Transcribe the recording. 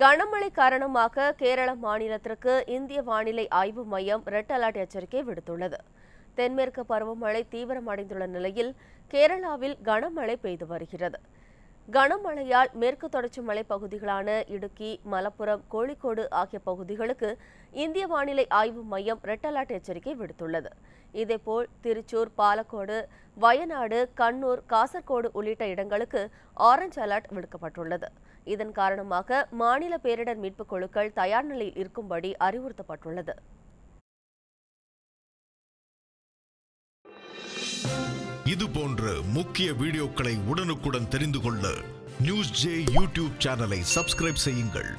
கனமழை காரணமாக கேரள மாநிலத்திற்கு இந்திய வானிலை ஆய்வு மையம் ரெட் அலர்ட் எச்சரிக்கை விடுத்துள்ளது. தென்மேற்கு பருவமழை தீவிரமடைந்துள்ள நிலையில் கேரளாவில் கனமழை பெய்து வருகிறது. கனமழையால் மேற்கு தொடர்ச்சி மலைப்பகுதிகளான இடுக்கி, மலப்புரம், கோழிக்கோடு ஆகிய பகுதிகளுக்கு இந்திய வானிலை ஆய்வு மையம் ரெட் அலர்ட் எச்சரிக்கை விடுத்துள்ளது. இதேபோல் திருச்சூர், பாலக்கோடு, வயநாடு, கண்ணூர், காசர்கோடு உள்ளிட்ட இடங்களுக்கு ஆரஞ்சு அலர்ட் விடுக்கப்பட்டுள்ளது. இதன் காரணமாக மாநில பேரிடர் மீட்புக் குழுக்கள் தயார் நிலையில் இருக்கும்படி அறிவுறுத்தப்பட்டுள்ளது. இது போன்ற முக்கிய வீடியோக்களை உடனுக்குடன் தெரிந்து கொள்ள நியூஸ் ஜே யூடியூப் சேனலை சப்ஸ்கிரைப் செய்யுங்கள்.